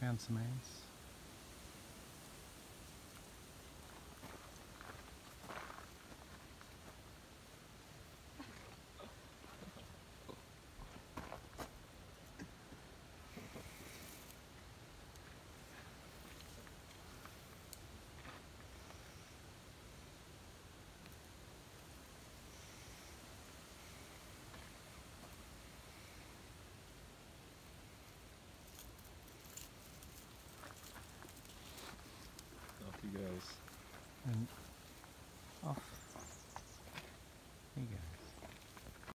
Found some eggs.